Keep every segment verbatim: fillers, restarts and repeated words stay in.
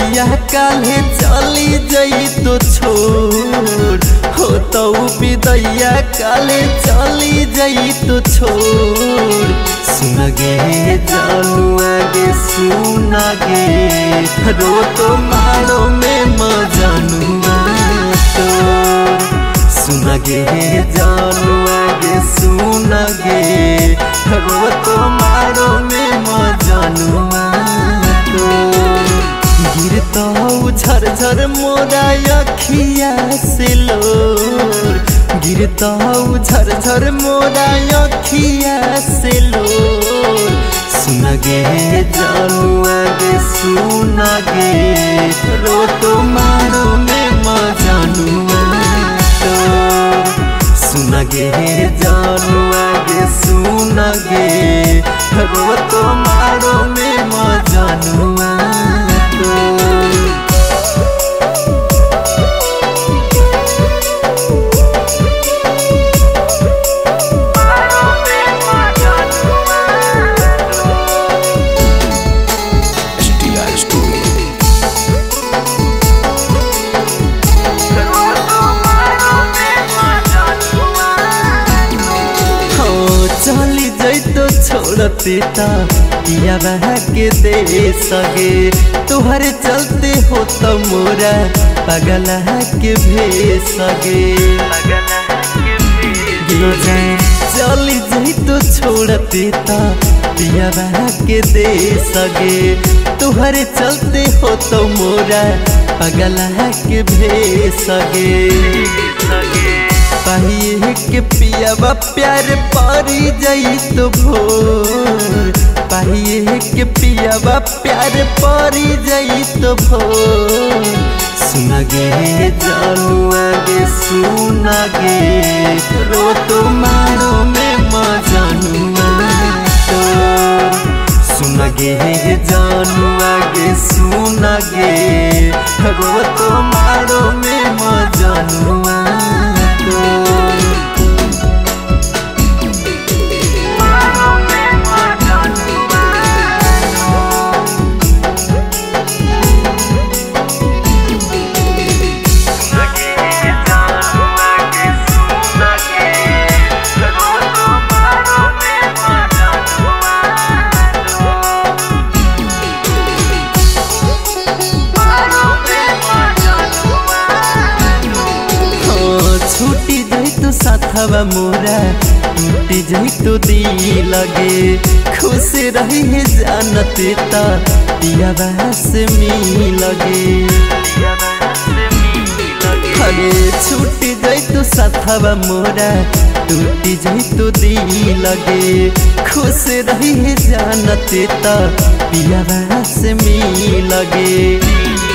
भैया काले चली जई तो छोड़ हो तो विदैया काले चली जई तो छोड़ सुना गे जानुआ गे सुना गे रो तो मारो में मजानुआ तो सुना गे जानुआ गे सुना गे रो तो मारो में मजानुआ गिरता झरझर मोरा अखिया से लोर गिरता झरझर मोरा अखिया से लोर सुन गे जानुआ गे सुन गे रो तो मारो में मजानुआ तो सुन गे जानुआ गे सुन गे रो तो मारो में मजानुआ चली जई तो छोड़ते पिया बह के दे सगे तुहरे चलते हो तो मोरा पगल के भेज सगे चली जई तो छोड़ते पिया बह के दे सगे तुहरे चलते हो तो मोरा पगल के भेज सगे पाहिए के पियावा प्यार पारी जाई तो भोर पाहिए के पियावा प्यार पारी जाई तो भोर सुन गे जानुआ गे सुन गे रो तो मारो में मजानुआ तो सुन गे जानुआ गे सुन गे रो तो मारो में मजानुआ छूटी जाई तो साथवा मोरा टूटी जाई तो दी लगे खुश रही है जानते ता पिया बह से मी लगे अरे छूटी जाई तो साथवा मोरा टूटी जाई तो दी लगे खुश रही है जानते ता पिया बह से मी लगे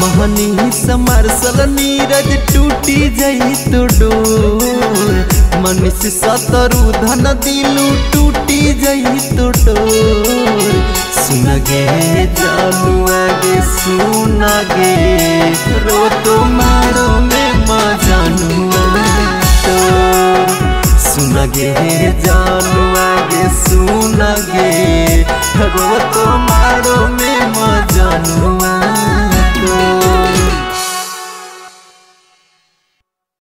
महनी समारसल नीरज टूटी जाई तो डोर मनीष सतरू धन दिलू टूटी जाई तो डोर सुन गे जानुआ गे सुन गे रो तो मारो में मजानुआ तो सुन गे जानुआ गे सुन गे रो तो मारो में मजानुआ Oh